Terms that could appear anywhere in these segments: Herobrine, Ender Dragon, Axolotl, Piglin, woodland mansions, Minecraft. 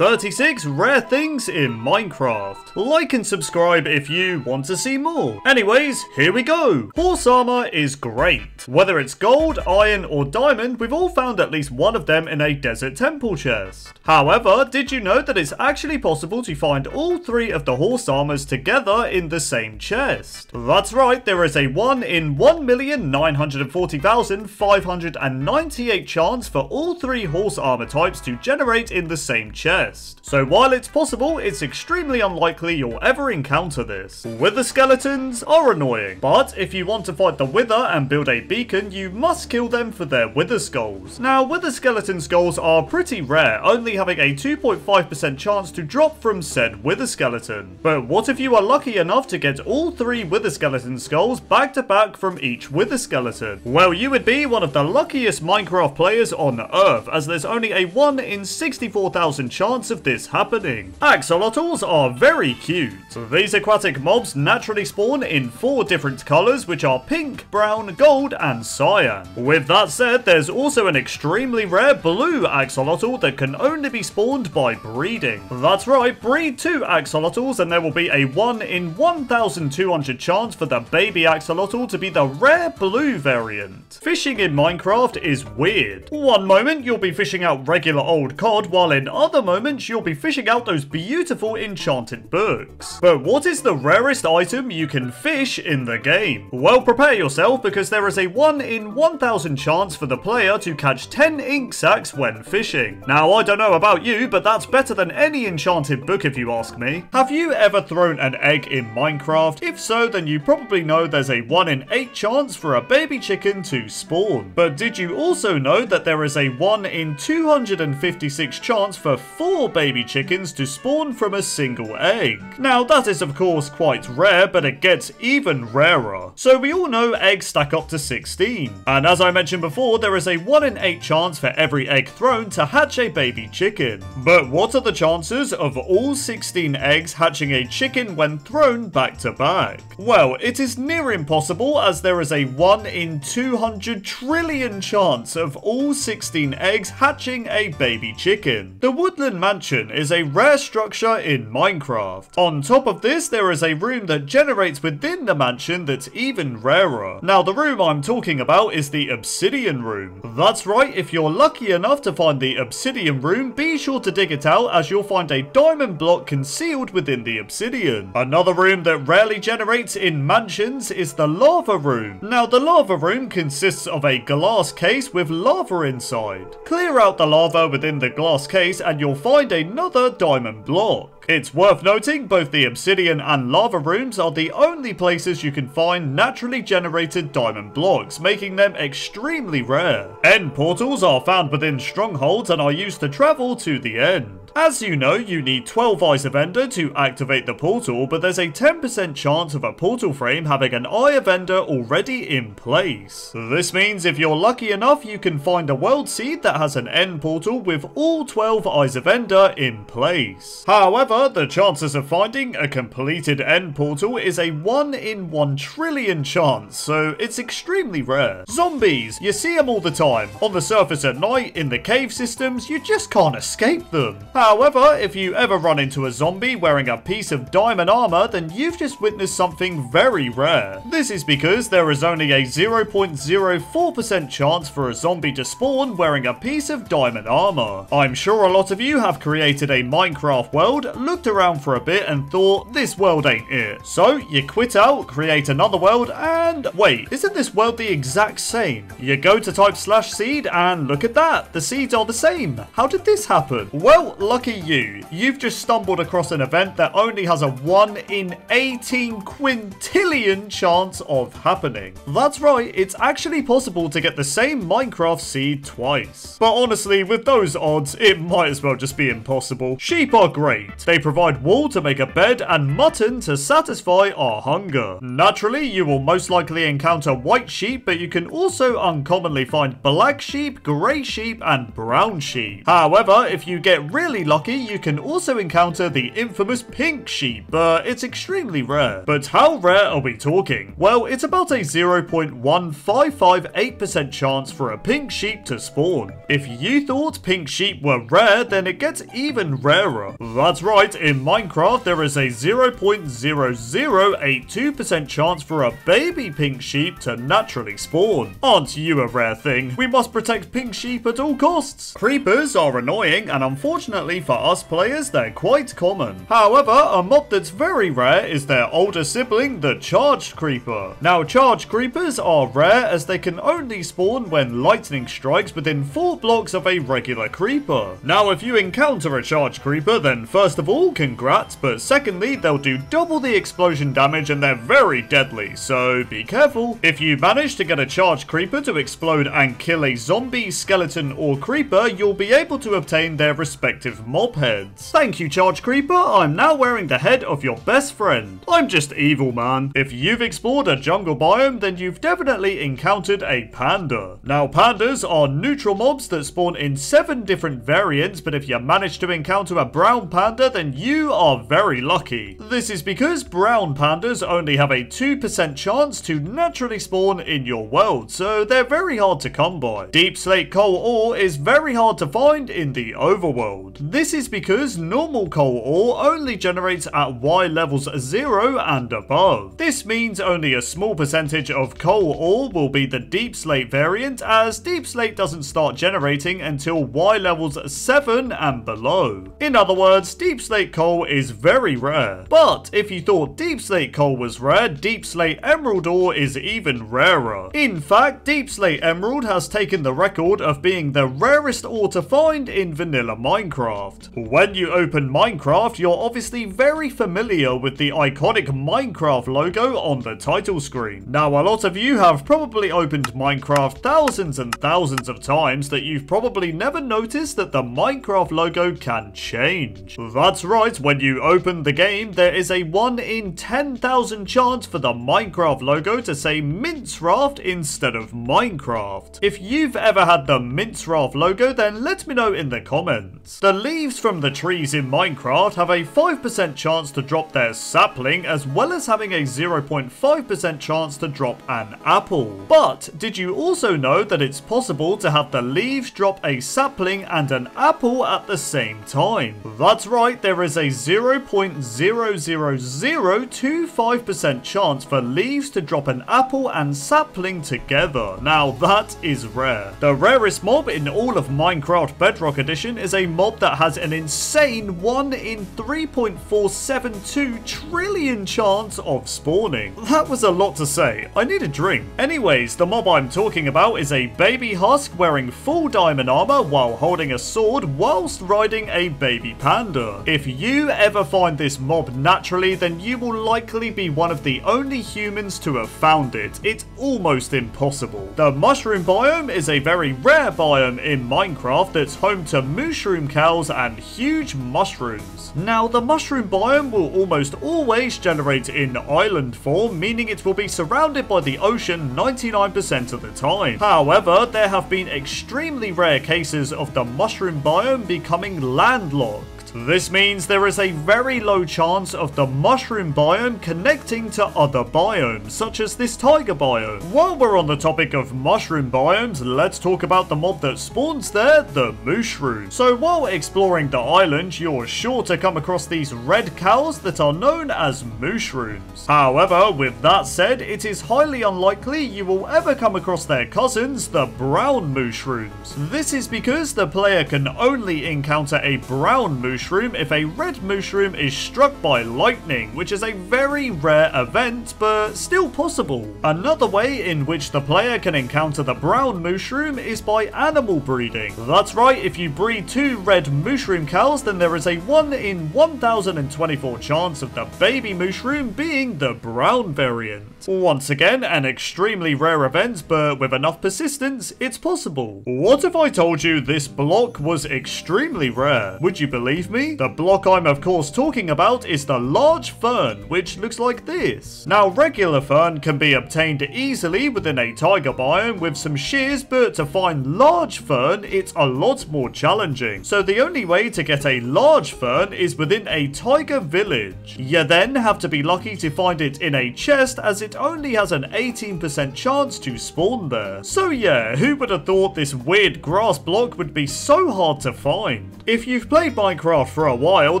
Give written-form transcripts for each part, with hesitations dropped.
36 rare things in Minecraft. Like and subscribe if you want to see more. Anyways, here we go. Horse armor is great. Whether it's gold, iron or diamond, we've all found at least one of them in a desert temple chest. However, did you know that it's actually possible to find all three of the horse armors together in the same chest? That's right, there is a 1 in 1,940,598 chance for all three horse armor types to generate in the same chest. So while it's possible, it's extremely unlikely you'll ever encounter this. Wither skeletons are annoying, but if you want to fight the Wither and build a beacon, you must kill them for their Wither skulls. Now, Wither skeleton skulls are pretty rare, only having a 2.5% chance to drop from said Wither skeleton. But what if you are lucky enough to get all three Wither skeleton skulls back to back from each Wither skeleton? Well, you would be one of the luckiest Minecraft players on Earth, as there's only a 1 in 64,000 chance of this happening. Axolotls are very cute. These aquatic mobs naturally spawn in 4 different colours, which are pink, brown, gold and cyan. With that said, there's also an extremely rare blue axolotl that can only be spawned by breeding. That's right, breed 2 axolotls and there will be a 1 in 1,200 chance for the baby axolotl to be the rare blue variant. Fishing in Minecraft is weird. One moment you'll be fishing out regular old cod, while in other moments you'll be fishing out those beautiful enchanted books. But what is the rarest item you can fish in the game? Well, prepare yourself, because there is a 1 in 1,000 chance for the player to catch 10 ink sacs when fishing. Now, I don't know about you, but that's better than any enchanted book if you ask me. Have you ever thrown an egg in Minecraft? If so, then you probably know there's a 1 in 8 chance for a baby chicken to spawn. But did you also know that there is a 1 in 256 chance for 4 baby chickens to spawn from a single egg? Now, that is of course quite rare, but it gets even rarer. So we all know eggs stack up to 16. And as I mentioned before, there is a 1 in 8 chance for every egg thrown to hatch a baby chicken. But what are the chances of all 16 eggs hatching a chicken when thrown back to back? Well, it is near impossible, as there is a 1 in 200 trillion chance of all 16 eggs hatching a baby chicken. The Woodland Mansion is a rare structure in Minecraft. On top of this, there is a room that generates within the mansion that's even rarer. Now, the room I'm talking about is the Obsidian Room. That's right, if you're lucky enough to find the Obsidian Room, be sure to dig it out, as you'll find a diamond block concealed within the obsidian. Another room that rarely generates in mansions is the Lava Room. Now, the Lava Room consists of a glass case with lava inside. Clear out the lava within the glass case and you'll find another diamond block. It's worth noting, both the obsidian and lava rooms are the only places you can find naturally generated diamond blocks, making them extremely rare. End portals are found within strongholds and are used to travel to the end. As you know, you need 12 Eyes of Ender to activate the portal, but there's a 10% chance of a portal frame having an Eye of Ender already in place. This means if you're lucky enough, you can find a world seed that has an end portal with all 12 Eyes of Ender in place. However, the chances of finding a completed end portal is a 1 in 1 trillion chance, so it's extremely rare. Zombies, you see them all the time. On the surface at night, in the cave systems, you just can't escape them. However, if you ever run into a zombie wearing a piece of diamond armor, then you've just witnessed something very rare. This is because there is only a 0.04% chance for a zombie to spawn wearing a piece of diamond armor. I'm sure a lot of you have created a Minecraft world, looked around for a bit and thought, this world ain't it. So you quit out, create another world, and wait, isn't this world the exact same? You go to type /seed and look at that, the seeds are the same. How did this happen? Well, lucky you. You've just stumbled across an event that only has a 1 in 18 quintillion chance of happening. That's right, it's actually possible to get the same Minecraft seed twice. But honestly, with those odds, it might as well just be impossible. Sheep are great. They provide wool to make a bed and mutton to satisfy our hunger. Naturally, you will most likely encounter white sheep, but you can also uncommonly find black sheep, grey sheep, and brown sheep. However, if you get really extremely lucky, you can also encounter the infamous pink sheep, but it's extremely rare. But how rare are we talking? Well, it's about a 0.1558% chance for a pink sheep to spawn. If you thought pink sheep were rare, then it gets even rarer. That's right, in Minecraft there is a 0.0082% chance for a baby pink sheep to naturally spawn. Aren't you a rare thing? We must protect pink sheep at all costs. Creepers are annoying, and unfortunately for us players they're quite common. However, a mob that's very rare is their older sibling, the charged creeper. Now, charged creepers are rare as they can only spawn when lightning strikes within 4 blocks of a regular creeper. Now, if you encounter a charged creeper, then first of all, congrats, but secondly, they'll do double the explosion damage and they're very deadly, so be careful. If you manage to get a charged creeper to explode and kill a zombie, skeleton or creeper, you'll be able to obtain their respective mob heads. Thank you, charged creeper, I'm now wearing the head of your best friend. I'm just evil, man. If you've explored a jungle biome, then you've definitely encountered a panda. Now, pandas are neutral mobs that spawn in 7 different variants, but if you manage to encounter a brown panda, then you are very lucky. This is because brown pandas only have a 2% chance to naturally spawn in your world, so they're very hard to come by. Deep slate coal ore is very hard to find in the overworld. This is because normal coal ore only generates at Y levels 0 and above. This means only a small percentage of coal ore will be the deep slate variant, as deep slate doesn't start generating until Y levels 7 and below. In other words, deep slate coal is very rare. But if you thought deep slate coal was rare, deep slate emerald ore is even rarer. In fact, deep slate emerald has taken the record of being the rarest ore to find in vanilla Minecraft. When you open Minecraft, you're obviously very familiar with the iconic Minecraft logo on the title screen. Now, a lot of you have probably opened Minecraft thousands and thousands of times that you've probably never noticed that the Minecraft logo can change. That's right, when you open the game, there is a 1 in 10,000 chance for the Minecraft logo to say Minecraft instead of Minecraft. If you've ever had the Minecraft logo, then let me know in the comments. The leaves from the trees in Minecraft have a 5% chance to drop their sapling, as well as having a 0.5% chance to drop an apple. But did you also know that it's possible to have the leaves drop a sapling and an apple at the same time? That's right, there is a 0.00025% chance for leaves to drop an apple and sapling together. Now that is rare. The rarest mob in all of Minecraft Bedrock Edition is a mob that has an insane 1 in 3.472 trillion chance of spawning. That was a lot to say. I need a drink. Anyways, the mob I'm talking about is a baby husk wearing full diamond armor while holding a sword whilst riding a baby panda. If you ever find this mob naturally, then you will likely be one of the only humans to have found it. It's almost impossible. The mushroom biome is a very rare biome in Minecraft that's home to mushroom cows and huge mushrooms. Now, the mushroom biome will almost always generate in island form, meaning it will be surrounded by the ocean 99% of the time. However, there have been extremely rare cases of the mushroom biome becoming landlocked. This means there is a very low chance of the mushroom biome connecting to other biomes, such as this tiger biome. While we're on the topic of mushroom biomes, let's talk about the mob that spawns there, the mushroom. So while exploring the island, you're sure to come across these red cows that are known as mushrooms. However, with that said, it is highly unlikely you will ever come across their cousins, the brown mushrooms. This is because the player can only encounter a brown mushroom if a red mushroom is struck by lightning, which is a very rare event, but still possible. Another way in which the player can encounter the brown mushroom is by animal breeding. That's right, if you breed 2 red mushroom cows, then there is a 1 in 1024 chance of the baby mushroom being the brown variant. Once again, an extremely rare event, but with enough persistence, it's possible. What if I told you this block was extremely rare? Would you believe with me? The block I'm of course talking about is the large fern, which looks like this. Now regular fern can be obtained easily within a tiger biome with some shears, but to find large fern it's a lot more challenging. So the only way to get a large fern is within a tiger village. You then have to be lucky to find it in a chest, as it only has an 18% chance to spawn there. So yeah, who would have thought this weird grass block would be so hard to find? If you've played Minecraft for a while,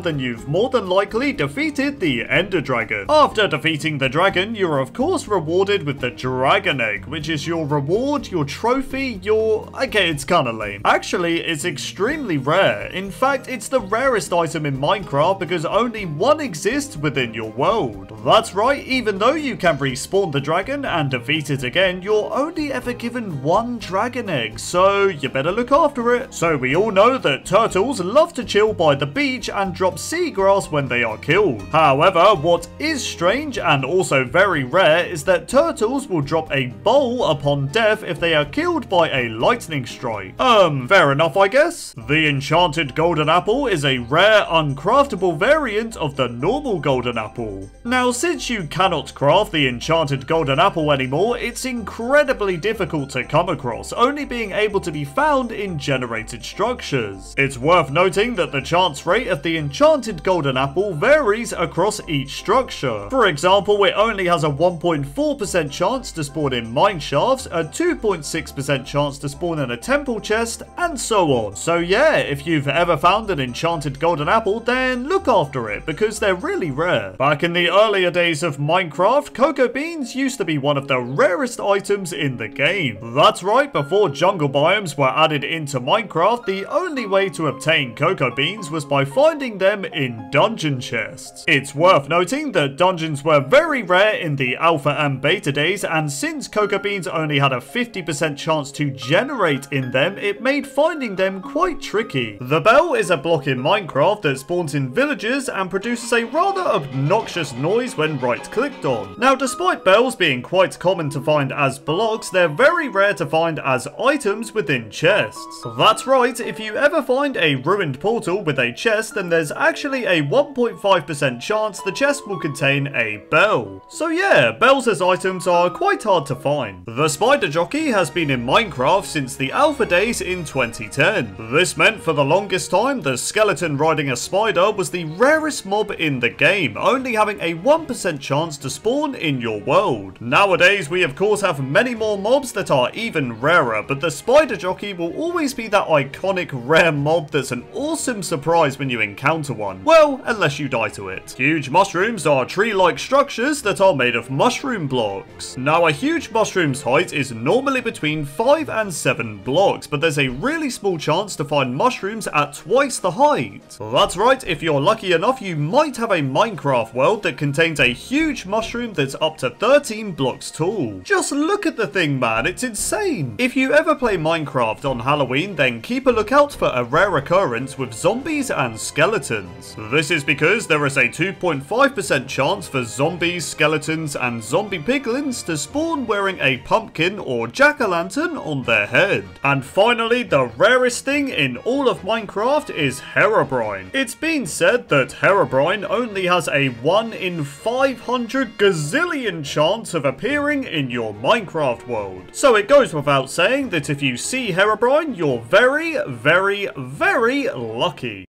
then you've more than likely defeated the Ender Dragon. After defeating the dragon, you are of course rewarded with the Dragon Egg, which is your reward, your trophy, your... okay, it's kinda lame. Actually, it's extremely rare. In fact, it's the rarest item in Minecraft because only one exists within your world. That's right, even though you can respawn the dragon and defeat it again, you're only ever given one dragon egg, so you better look after it. So we all know that turtles love to chill by the beach and drop seagrass when they are killed. However, what is strange and also very rare is that turtles will drop a bowl upon death if they are killed by a lightning strike. Fair enough, I guess. The enchanted golden apple is a rare uncraftable variant of the normal golden apple. Now, since you cannot craft the enchanted golden apple anymore, it's incredibly difficult to come across, only being able to be found in generated structures. It's worth noting that the chance rate of the enchanted golden apple varies across each structure. For example, it only has a 1.4% chance to spawn in mineshafts, a 2.6% chance to spawn in a temple chest, and so on. So yeah, if you've ever found an enchanted golden apple, then look after it, because they're really rare. Back in the earlier days of Minecraft, cocoa beans used to be one of the rarest items in the game. That's right, before jungle biomes were added into Minecraft, the only way to obtain cocoa beans was by finding them in dungeon chests. It's worth noting that dungeons were very rare in the alpha and beta days, and since cocoa beans only had a 50% chance to generate in them, it made finding them quite tricky. The bell is a block in Minecraft that spawns in villages and produces a rather obnoxious noise when right-clicked on. Now, despite bells being quite common to find as blocks, they're very rare to find as items within chests. That's right, if you ever find a ruined portal with a chest, then there's actually a 1.5% chance the chest will contain a bell. So yeah, bells as items are quite hard to find. The spider jockey has been in Minecraft since the alpha days in 2010. This meant for the longest time, the skeleton riding a spider was the rarest mob in the game, only having a 1% chance to spawn in your world. Nowadays, we of course have many more mobs that are even rarer, but the spider jockey will always be that iconic rare mob that's an awesome surprise when you encounter one. Well, unless you die to it. Huge mushrooms are tree-like structures that are made of mushroom blocks. Now, a huge mushroom's height is normally between 5 and 7 blocks, but there's a really small chance to find mushrooms at twice the height. That's right, if you're lucky enough, you might have a Minecraft world that contains a huge mushroom that's up to 13 blocks tall. Just look at the thing, man, it's insane. If you ever play Minecraft on Halloween, then keep a lookout for a rare occurrence with zombies and skeletons. This is because there is a 2.5% chance for zombies, skeletons, and zombie piglins to spawn wearing a pumpkin or jack-o'-lantern on their head. And finally, the rarest thing in all of Minecraft is Herobrine. It's been said that Herobrine only has a 1 in 500 gazillion chance of appearing in your Minecraft world. So it goes without saying that if you see Herobrine, you're very, very, very lucky.